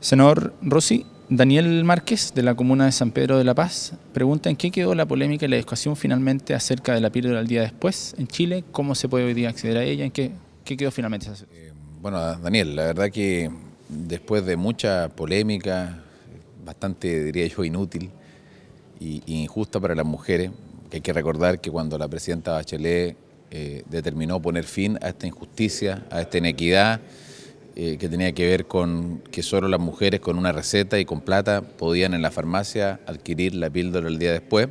Senador Rossi, Daniel Márquez, de la comuna de San Pedro de La Paz, pregunta en qué quedó la polémica y la discusión finalmente acerca de la píldora al día después en Chile, cómo se puede hoy día acceder a ella, en qué quedó finalmente. Bueno, Daniel, la verdad que después de mucha polémica, bastante, diría yo, inútil e injusta para las mujeres, que hay que recordar que cuando la presidenta Bachelet determinó poner fin a esta injusticia, a esta inequidad, que tenía que ver con que solo las mujeres con una receta y con plata podían en la farmacia adquirir la píldora el día después,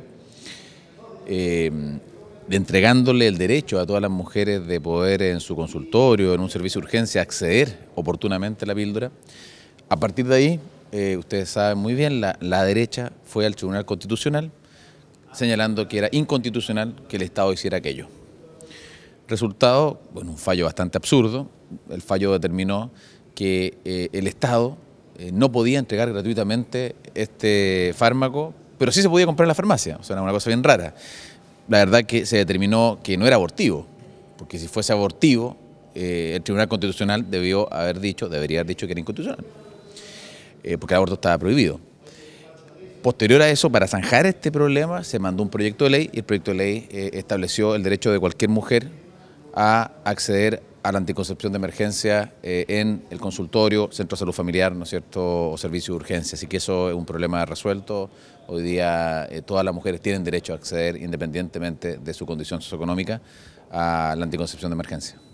entregándole el derecho a todas las mujeres de poder en su consultorio, en un servicio de urgencia, acceder oportunamente a la píldora. A partir de ahí, ustedes saben muy bien, la derecha fue al Tribunal Constitucional señalando que era inconstitucional que el Estado hiciera aquello. Resultado, bueno, un fallo bastante absurdo. El fallo determinó que el Estado no podía entregar gratuitamente este fármaco, pero sí se podía comprar en la farmacia. O sea, era una cosa bien rara. La verdad que se determinó que no era abortivo, porque si fuese abortivo, el Tribunal Constitucional debería haber dicho que era inconstitucional, porque el aborto estaba prohibido. Posterior a eso, para zanjar este problema, se mandó un proyecto de ley y el proyecto de ley estableció el derecho de cualquier mujer a acceder a la anticoncepción de emergencia en el consultorio, centro de salud familiar, ¿no es cierto?, o servicio de urgencia. Así que eso es un problema resuelto. Hoy día todas las mujeres tienen derecho a acceder, independientemente de su condición socioeconómica, a la anticoncepción de emergencia.